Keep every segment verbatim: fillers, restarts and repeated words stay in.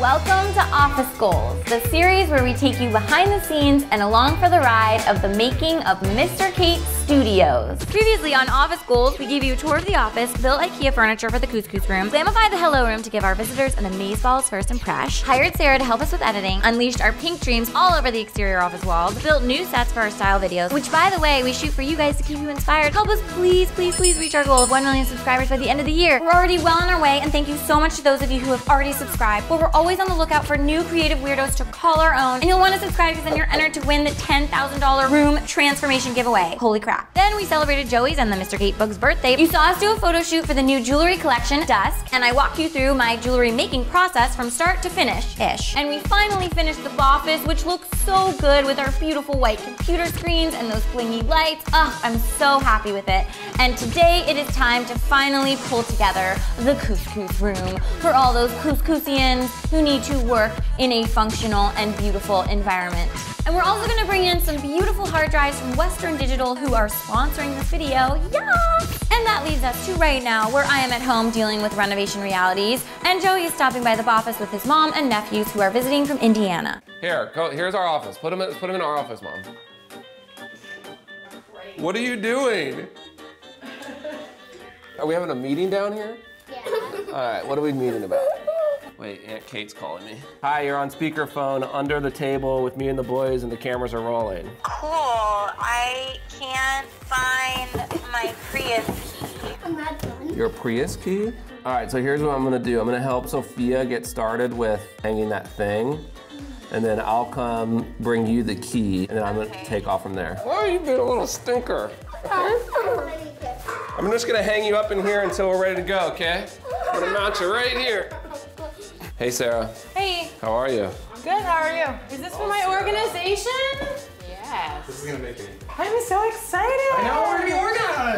Welcome to Office Goals, the series where we take you behind the scenes and along for the ride of the making of Mister Kate Studios. Previously on Office Goals, we gave you a tour of the office, built IKEA furniture for the Cous Cous Room, glamified the Hello Room to give our visitors an amazeballs first impression, hired Sarah to help us with editing, unleashed our pink dreams all over the exterior office walls, built new sets for our style videos, which by the way, we shoot for you guys to keep you inspired. Help us please, please, please reach our goal of one million subscribers by the end of the year. We're already well on our way, and thank you so much to those of you who have already subscribed, but we're always on the lookout for new creative weirdos to call our own, and you'll want to subscribe because then you're entered to win the ten thousand dollar room transformation giveaway. Holy crap. Then we celebrated Joey's and the Mister Kate Bug's birthday. You saw us do a photo shoot for the new jewelry collection, Dusk, and I walked you through my jewelry making process from start to finish-ish. And we finally finished the office, which looks so good with our beautiful white computer screens and those blingy lights. Ugh, I'm so happy with it. And today it is time to finally pull together the Cous Cous Room for all those Cous Cousians who need to work in a functional and beautiful environment. And we're also gonna bring in some beautiful hard drives from Western Digital, who are sponsoring this video, yeah! And that leads us to right now, where I am at home dealing with renovation realities, and Joey is stopping by the office with his mom and nephews who are visiting from Indiana. Here, go, here's our office. Put him, put him in our office, Mom. What are you doing? Are we having a meeting down here? Yeah. All right, what are we meeting about? Wait, Aunt Kate's calling me. Hi, you're on speakerphone under the table with me and the boys, and the cameras are rolling. Cool, I can't find my Prius key. I'm not done. Your Prius key? All right, so here's what I'm gonna do. I'm gonna help Sophia get started with hanging that thing, and then I'll come bring you the key, and then I'm gonna take off from there. Why are you being a little stinker? I'm just gonna hang you up in here until we're ready to go, okay? I'm gonna mount you right here. Hey, Sarah. Hey. How are you? I'm good, how are you? Is this for my organization? Yes. This is gonna make it. I'm so excited. I know, we're gonna be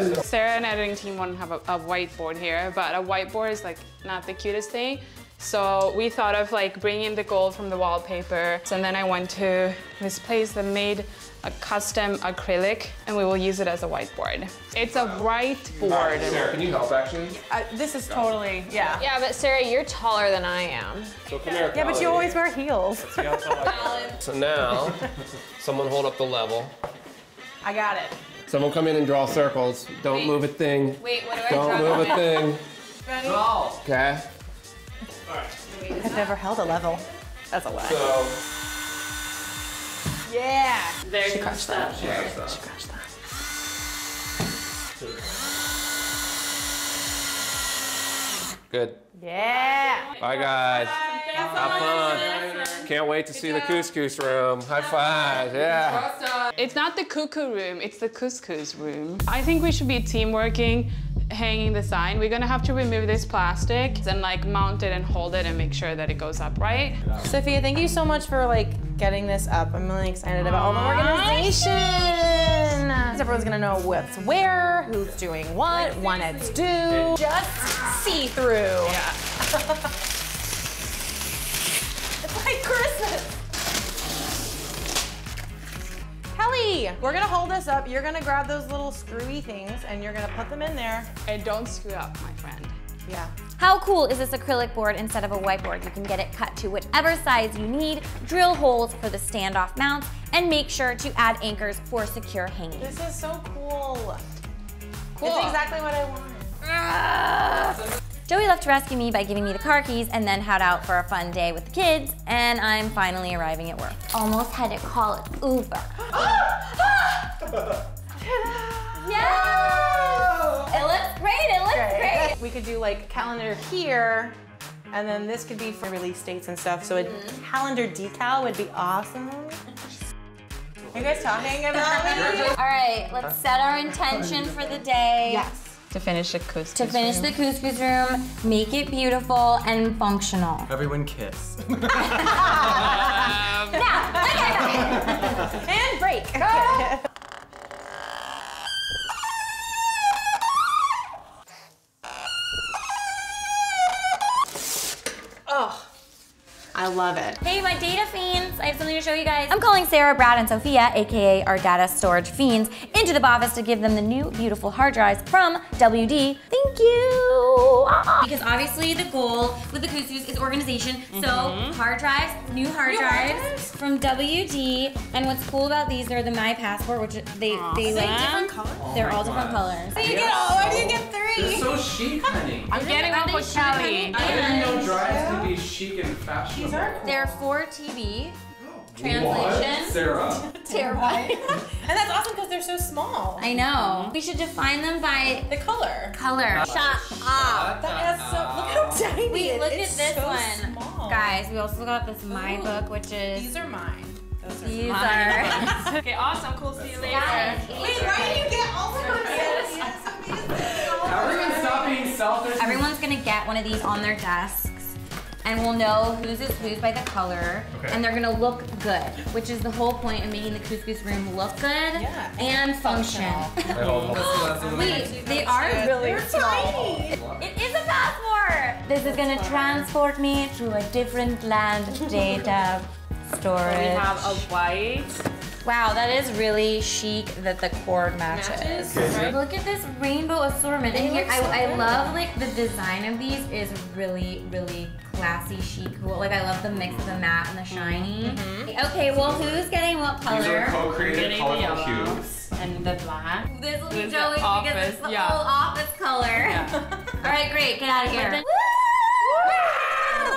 organized. Sarah and editing team want to have a, a whiteboard here, but a whiteboard is like not the cutest thing. So we thought of like bringing the gold from the wallpaper. So then I went to this place that made a custom acrylic, and we will use it as a whiteboard. It's a whiteboard. Uh, Sarah, can you help actually? Uh, this is totally, yeah. Yeah, but Sarah, you're taller than I am. So come here, yeah, but you always wear heels. So now, someone hold up the level. I got it. Someone come in and draw circles. Don't Wait. move a thing. Wait, what do I Don't draw? Don't move a thing. Ready? Draw. Okay. All right. I've never held a level. That's a lie. So, yeah. There she crushed that. She crushed that. She crushed that. Good. Yeah. Bye guys. Bye. Have fun. Can't wait to Good see job. the Cous Cous Room. High five. Yeah. It's not the Cous Cous Room. It's the Cous Cous Room. I think we should be team working, hanging the sign. We're gonna have to remove this plastic and like mount it and hold it and make sure that it goes up right. Sophia, thank you so much for like getting this up. I'm really excited about all the organization. Everyone's gonna know what's where, who's doing what, when it's due. Just see through. Yeah. It's like Christmas. Kelly, we're gonna hold this up. You're gonna grab those little screwy things and you're gonna put them in there. And don't screw up, my friend. Yeah. How cool is this acrylic board instead of a whiteboard? You can get it cut to whatever size you need, drill holes for the standoff mounts, and make sure to add anchors for secure hanging. This is so cool. Cool. It's exactly what I wanted. Ah! Joey left to rescue me by giving me the car keys and then head out for a fun day with the kids, and I'm finally arriving at work. Almost had to call it Uber. Yes! It looks great, it looks great. great. We could do like calendar here, and then this could be for release dates and stuff, so a mm-hmm. calendar decal would be awesome. Are you guys talking about me? All right, let's set our intention for the day. Yes. To finish the Cous Cous To finish room. the Cous Cous Room, make it beautiful and functional. Everyone kiss. um, now, okay, okay. And break. Okay. Oh, I love it. Hey, my data fiends, I have something to show you guys. I'm calling Sarah, Brad, and Sophia, A K A our data storage fiends, into the office to give them the new beautiful hard drives from W D. Thank you. Because obviously the goal with the Cous Cous is organization. Mm-hmm. So hard drives, new hard new drives ones? from W D. And what's cool about these are the My Passport, which they awesome. they like different colors. Oh They're all different gosh. colors. So you get all, why do you get three? They're so chic, honey. I'm getting off with Callie. I didn't know drives could be chic and fashionable. These are cool. They're for T V. Translation. What? Sarah. Terabyte. And that's awesome because they're so small. I know. We should define them by the color. Color. Uh, shut up. That is so. Look how tiny. Wait, look it's at this so one, small. guys. We also got this my Ooh, book, which is. These are mine. Those are these mine. are. Okay, awesome. Cool. See you later. Guys, Wait, why do you get all of Everyone's stop being selfish. Everyone's gonna get one of these on their desk. And we'll know whose is whose by the color, okay. and they're gonna look good, which is the whole point of making the Cous Cous room look good yeah. and function. Wait, they are really small. It is a passport! This is gonna transport me to a different land data storage. We have a white. Wow, that is really chic that the cord matches. matches right? Look at this rainbow assortment. And here, so I, I love like the design of these is really, really classy, chic, cool. Like I love the mix of the matte and the shiny. Mm-hmm. Okay, well who's getting what color? These are co-created colorful cubes. And the black. This will be Joey because it's the yeah. whole office color. Yeah. All right, great, get out of here.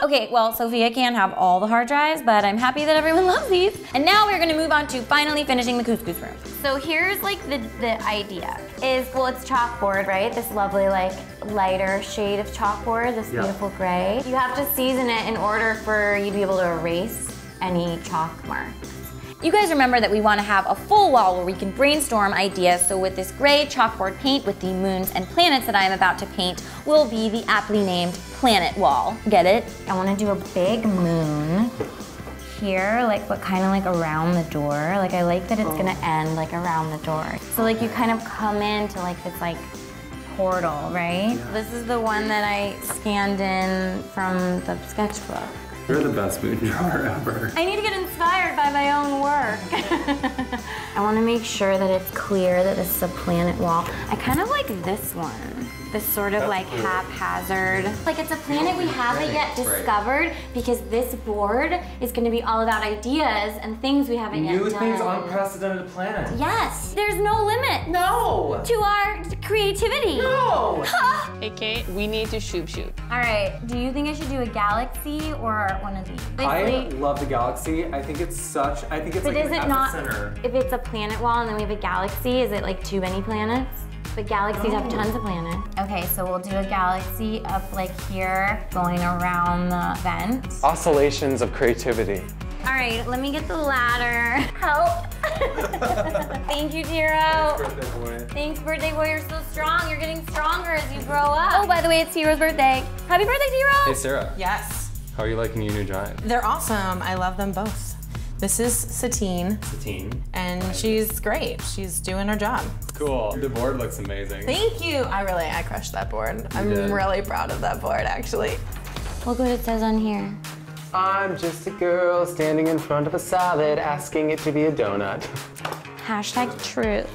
Okay, well, Sophia can't have all the hard drives, but I'm happy that everyone loves these. And now we're gonna move on to finally finishing the Cous Cous room. So here's like the, the idea is, well, it's chalkboard, right? This lovely like lighter shade of chalkboard, this yeah. beautiful gray. You have to season it in order for you to be able to erase any chalk mark. You guys remember that we want to have a full wall where we can brainstorm ideas, so with this gray chalkboard paint with the moons and planets that I am about to paint will be the aptly named PLAN-IT WALL. Get it? I want to do a big moon here, like what kind of like around the door. Like I like that it's oh. gonna end like around the door. So like you kind of come into like this like portal, right? Yeah. This is the one that I scanned in from the sketchbook. You're the best mood drawer ever. I need to get inspired by my own work. I want to make sure that it's clear that this is a PLAN-IT WALL. I kind of like this one. This sort of That's like cool. haphazard. Like it's a planet we haven't yet discovered because this board is going to be all about ideas and things we haven't New yet done. New things on unprecedented planet. Yes. There's no limit. No. To our creativity. No. Hey Kate, we need to shoot shoot. All right. Do you think I should do a galaxy or one of these? Basically, I love the galaxy. I think it's such, I think it's but like is it not, center. If it's a PLAN-IT WALL and then we have a galaxy, is it like too many planets? But galaxies oh. have tons of planets. Okay, so we'll do a galaxy up like here, going around the vent. Oscillations of creativity. All right, let me get the ladder. Help. Thank you, Tiro. Thanks, birthday boy. Thanks, birthday boy. You're so strong. You're getting stronger as you grow up. Oh, by the way, it's Tiro's birthday. Happy birthday, Tiro. Hey, Sarah. Yes. How are you liking your new drive? They're awesome. I love them both. This is Satine. Satine. And she's great. She's doing her job. Cool. The board looks amazing. Thank you. I really, I crushed that board. You I'm did. really proud of that board, actually. Look what it says on here. I'm just a girl standing in front of a salad, asking it to be a donut. Hashtag truth.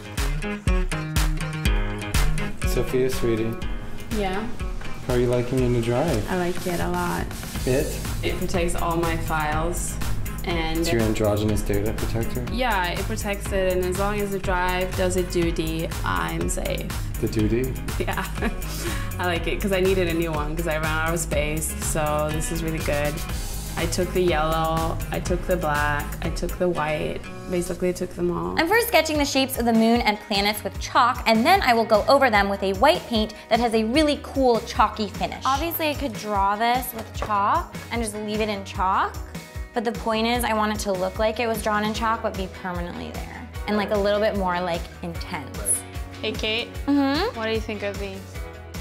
Sophia, sweetie. Yeah? How are you liking your new drive? I like it a lot. It? It protects all my files. And it's your androgynous data protector? Yeah, it protects it, and as long as the drive does a duty, I'm safe. The duty? Yeah. I like it, because I needed a new one, because I ran out of space, so this is really good. I took the yellow, I took the black, I took the white, basically I took them all. I'm first sketching the shapes of the moon and planets with chalk, and then I will go over them with a white paint that has a really cool chalky finish. Obviously I could draw this with chalk and just leave it in chalk. But the point is, I want it to look like it was drawn in chalk, but be permanently there. And like a little bit more like intense. Hey Kate, mm-hmm. what do you think of these?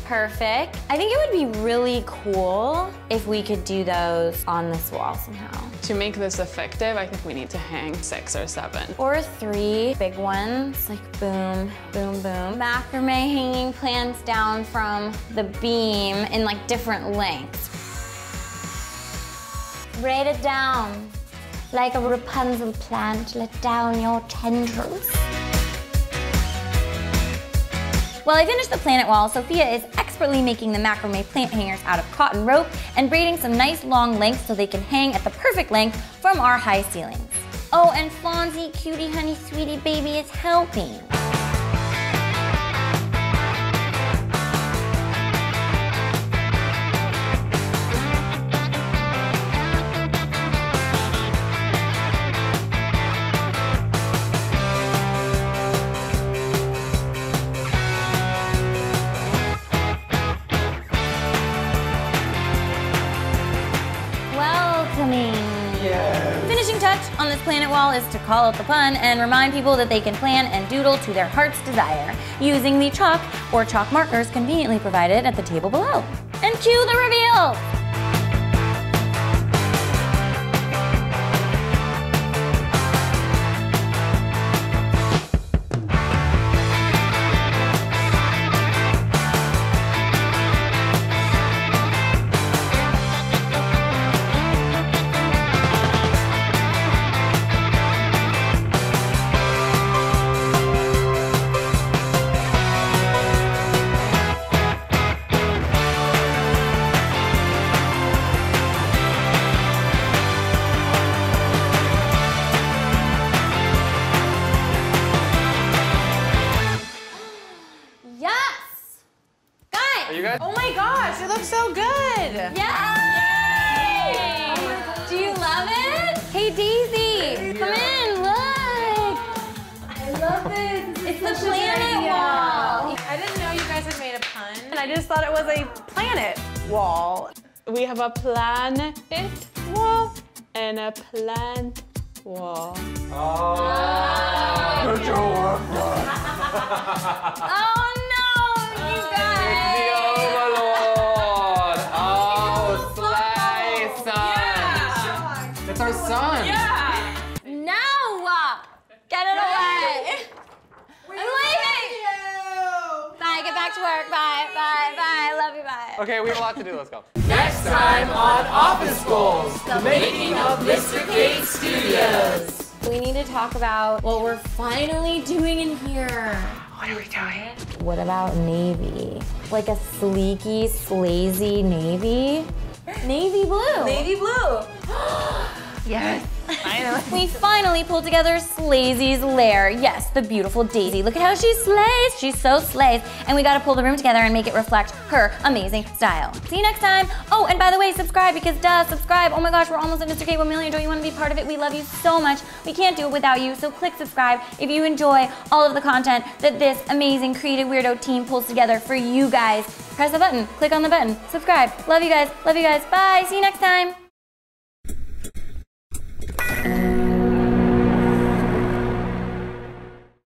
Perfect. I think it would be really cool if we could do those on this wall somehow. To make this effective, I think we need to hang six or seven. Or three big ones, like boom, boom, boom. Macrame hanging plants down from the beam in like different lengths. Braid it down. like a Rapunzel plant, let down your tendrils. While I finish the PLAN-IT wall, Sophia is expertly making the macrame plant hangers out of cotton rope and braiding some nice long lengths so they can hang at the perfect length from our high ceilings. Oh, and Fonzie, cutie, honey, sweetie, baby is helping. Touch on this PLAN-IT wall is to call out the pun and remind people that they can plan and doodle to their heart's desire using the chalk or chalk markers conveniently provided at the table below. And cue the reveal! Oh my gosh, it looks so good! Yay! Yay! Oh my gosh. Do you love it? Hey Daisy, come in, look! I love this! It's, it's the PLAN-IT wall! I didn't know you guys had made a pun, and I just thought it was a PLAN-IT wall. We have a PLAN-IT wall and a PLAN-IT wall. Oh! Oh, good job. Oh no, you guys! Our son. Yeah. No! Get it away. I'm leaving. You. Bye. Get back to work. Bye. Bye. Bye. I love you. Bye. Okay, we have a lot to do. Let's go. Next time on Office Goals, the making of Mister Kate Studios. We need to talk about what we're finally doing in here. What are we doing? What about navy? Like a sleeky, slazy navy? Navy blue. Navy blue. Yes, finally. We finally pulled together Slazy's lair. Yes, the beautiful Daisy. Look at how she slays. She's so slays. And we gotta pull the room together and make it reflect her amazing style. See you next time. Oh, and by the way, subscribe because duh, subscribe. Oh my gosh, we're almost at Mister Kate one million. Don't you wanna be part of it? We love you so much. We can't do it without you, so click subscribe if you enjoy all of the content that this amazing creative weirdo team pulls together for you guys. Press the button, click on the button, subscribe. Love you guys, love you guys. Bye, see you next time.